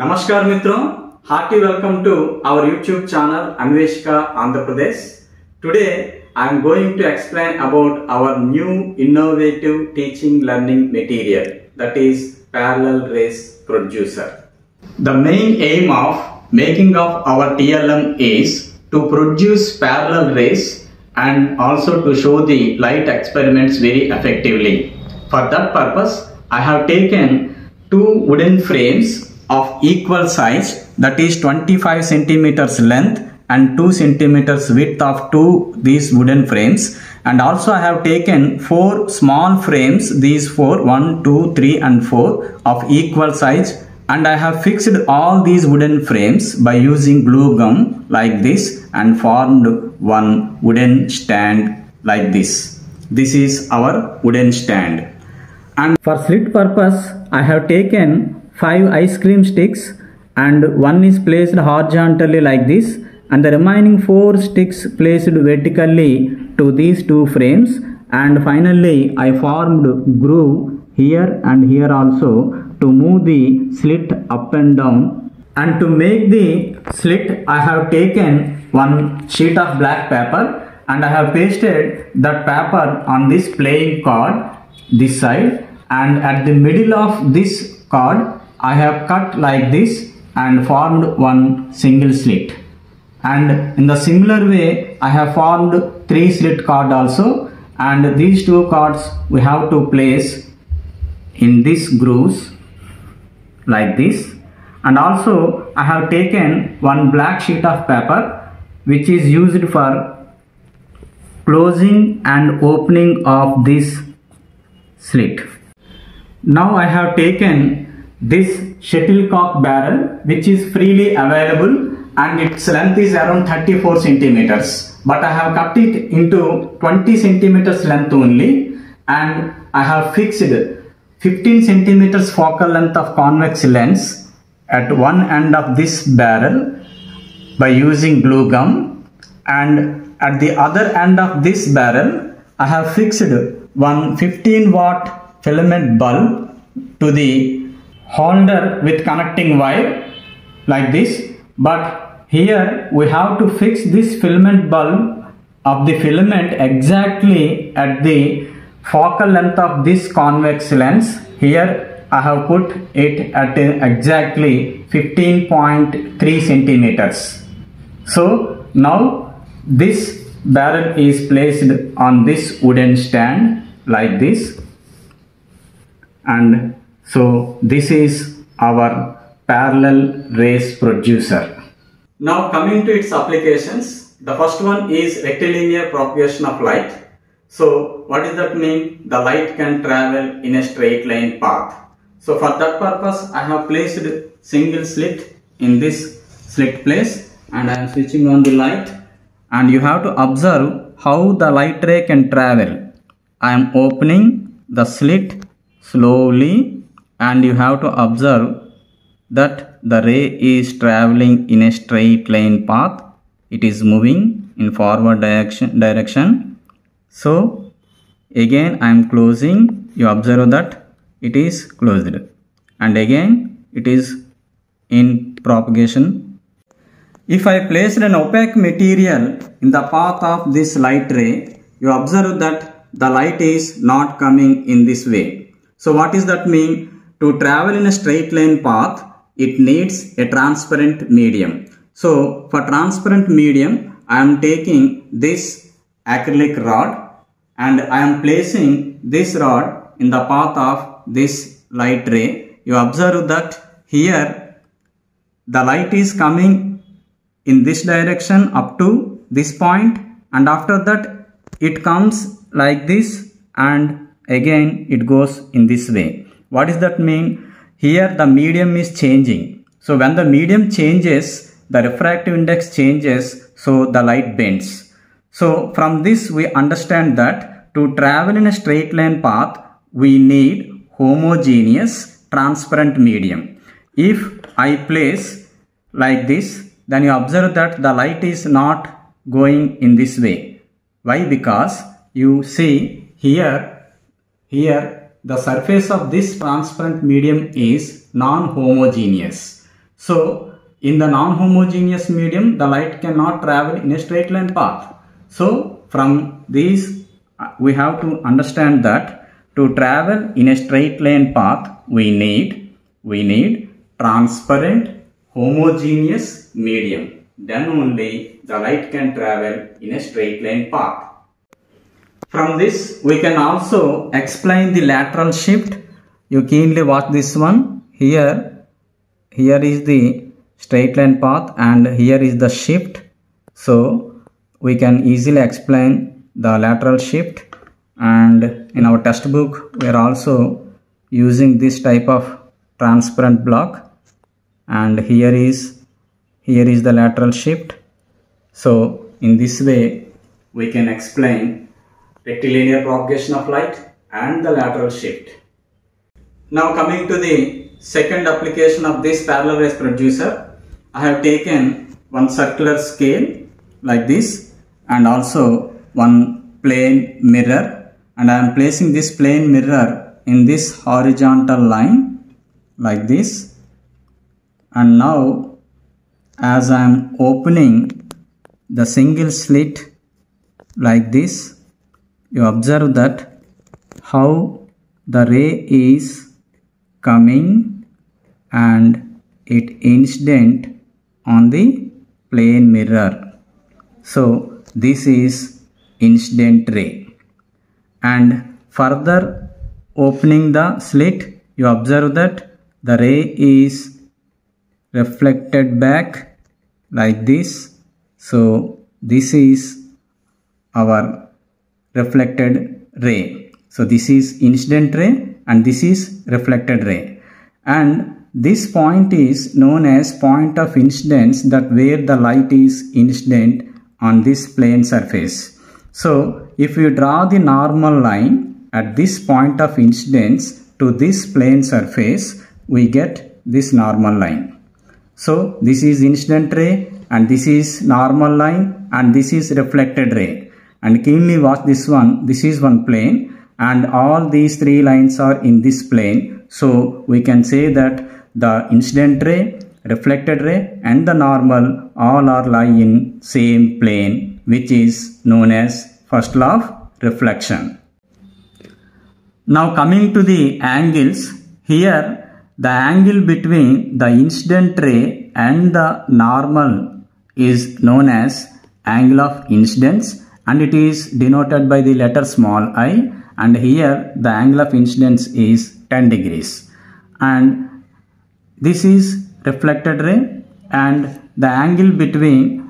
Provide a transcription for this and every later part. Namaskar Mitro, hearty welcome to our YouTube channel Anveshka Andhra Pradesh. Today I am going to explain about our new innovative teaching learning material, that is Parallel Rays Producer. The main aim of making of our TLM is to produce parallel rays and also to show the light experiments very effectively. For that purpose, I have taken two wooden frames of equal size, that is 25 centimeters length and 2 centimeters width of these wooden frames, and also I have taken four small frames, these four, 1, 2, 3 and 4 of equal size, and I have fixed all these wooden frames by using glue gum like this and formed one wooden stand like this. This is our wooden stand. And for slit purpose, I have taken 5 ice cream sticks and one is placed horizontally like this, and the remaining 4 sticks placed vertically to these two frames, and finally I formed groove here and here also to move the slit up and down. And to make the slit, I have taken one sheet of black paper and I have pasted that paper on this playing card this side, and at the middle of this card I have cut like this and formed one single slit. And in the similar way I have formed 3 slit cards also, and these two cards we have to place in these grooves like this. And also I have taken one black sheet of paper which is used for closing and opening of this slit. Now I have taken this shuttlecock barrel which is freely available, and its length is around 34 centimeters, but I have cut it into 20 centimeters length only, and I have fixed 15 centimeters focal length of convex lens at one end of this barrel by using glue gum, and at the other end of this barrel I have fixed one 15-watt filament bulb to the holder with connecting wire like this. But here we have to fix this filament bulb of the filament exactly at the focal length of this convex lens. Here I have put it at exactly 15.3 centimeters. So now this barrel is placed on this wooden stand like this, and so this is our Parallel Rays Producer. Now coming to its applications, the first one is rectilinear propagation of light. So what does that mean? The light can travel in a straight line path. So for that purpose I have placed single slit in this slit place, and I am switching on the light, and you have to observe how the light ray can travel. I am opening the slit slowly, and you have to observe that the ray is traveling in a straight line path. It is moving in forward direction. So again I am closing. You observe that it is closed, and again it is in propagation. If I placed an opaque material in the path of this light ray, you observe that the light is not coming in this way. So what does that mean? To travel in a straight line path, it needs a transparent medium. So for transparent medium, I am taking this acrylic rod, and I am placing this rod in the path of this light ray. You observe that here the light is coming in this direction up to this point, and after that it comes like this, and again it goes in this way. What does that mean? Here the medium is changing. So when the medium changes, the refractive index changes, so the light bends. So from this we understand that to travel in a straight line path, we need homogeneous transparent medium. If I place like this, then you observe that the light is not going in this way. Why? Because you see here the surface of this transparent medium is non-homogeneous. So in the non-homogeneous medium, the light cannot travel in a straight line path. So from these, we have to understand that to travel in a straight line path, we need transparent homogeneous medium. Then only the light can travel in a straight line path. From this, we can also explain the lateral shift. You keenly watch this one. Here is the straight line path and here is the shift. So we can easily explain the lateral shift, and in our test book we are also using this type of transparent block, and here is the lateral shift. So in this way we can explain rectilinear propagation of light and the lateral shift. Now coming to the second application of this parallel rays producer, I have taken one circular scale like this and also one plane mirror, and I am placing this plane mirror in this horizontal line like this, and now as I am opening the single slit like this, you observe that how the ray is coming and it incident on the plane mirror. So this is incident ray, and further opening the slit, you observe that the ray is reflected back like this. So this is our reflected ray. So this is incident ray and this is reflected ray, and this point is known as point of incidence, that where the light is incident on this plane surface. So if you draw the normal line at this point of incidence to this plane surface, we get this normal line. So this is incident ray and this is normal line and this is reflected ray. And keenly watch this one. This is one plane and all these three lines are in this plane. So we can say that the incident ray, reflected ray and the normal all are lying in same plane, which is known as first law of reflection. Now coming to the angles, here the angle between the incident ray and the normal is known as angle of incidence, and it is denoted by the letter small I, and here the angle of incidence is 10 degrees. And this is reflected ray, and the angle between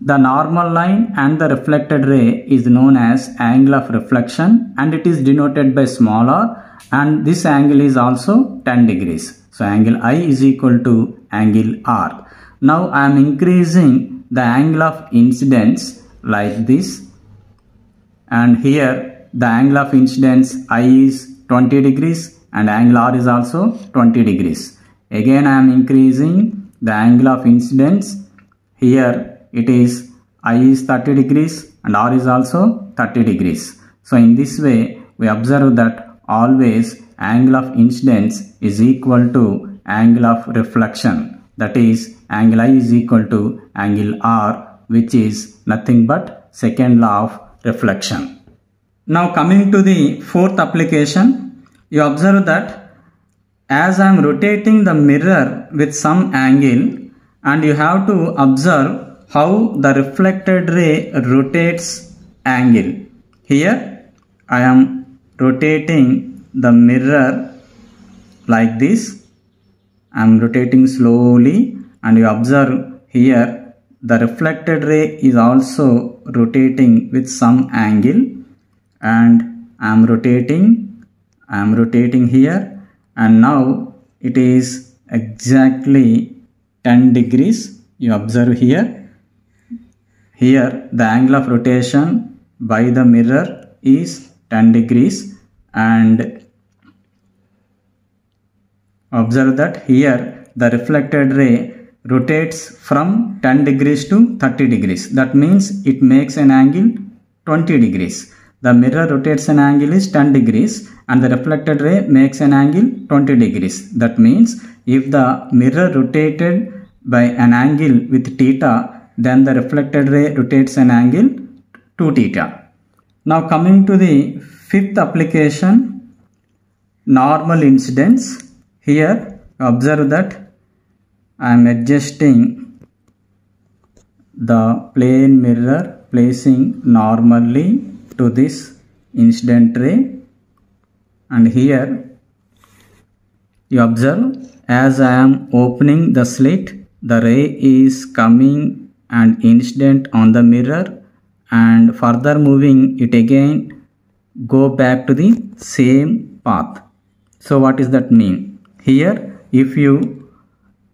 the normal line and the reflected ray is known as angle of reflection, and it is denoted by small r, and this angle is also 10 degrees. So angle I is equal to angle r. Now I am increasing the angle of incidence like this, and here the angle of incidence I is 20 degrees and angle r is also 20 degrees. Again I am increasing the angle of incidence. Here it is I is 30 degrees and r is also 30 degrees. So in this way we observe that always angle of incidence is equal to angle of reflection, that is angle I is equal to angle r, which is nothing but second law of reflection. Now coming to the fourth application, you observe that as I am rotating the mirror with some angle, and you have to observe how the reflected ray rotates angle. Here I am rotating the mirror like this. I am rotating slowly and you observe here the reflected ray is also rotating with some angle, and I am rotating here, and now it is exactly 10 degrees. You observe here the angle of rotation by the mirror is 10 degrees, and observe that here the reflected ray rotates from 10 degrees to 30 degrees. That means it makes an angle 20 degrees. The mirror rotates an angle is 10 degrees and the reflected ray makes an angle 20 degrees. That means if the mirror rotated by an angle with theta, then the reflected ray rotates an angle to theta. Now coming to the fifth application, normal incidence. Here observe that I am adjusting the plane mirror, placing normally to this incident ray, and here you observe as I am opening the slit, the ray is coming and incident on the mirror, and further moving it again go back to the same path. So what does that mean? Here if you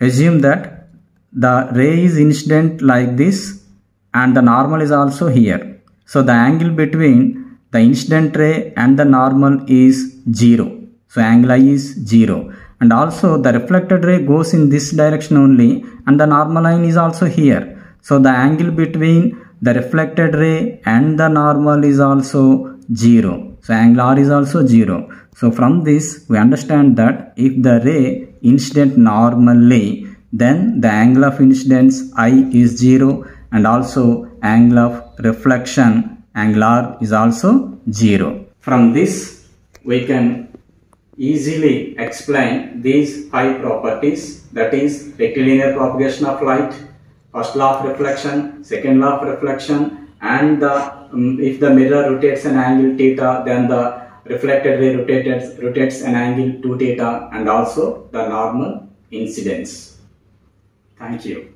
assume that the ray is incident like this and the normal is also here, so the angle between the incident ray and the normal is 0. So angle I is 0, and also the reflected ray goes in this direction only, and the normal line is also here. So the angle between the reflected ray and the normal is also 0. So angle R is also 0. So from this we understand that if the ray incident normally, then the angle of incidence I is 0, and also angle of reflection angle R is also 0. From this we can easily explain these 5 properties, that is rectilinear propagation of light, first law of reflection, second law of reflection, and if the mirror rotates an angle theta, then the reflected ray rotates an angle 2 theta, and also the normal incidence. Thank you.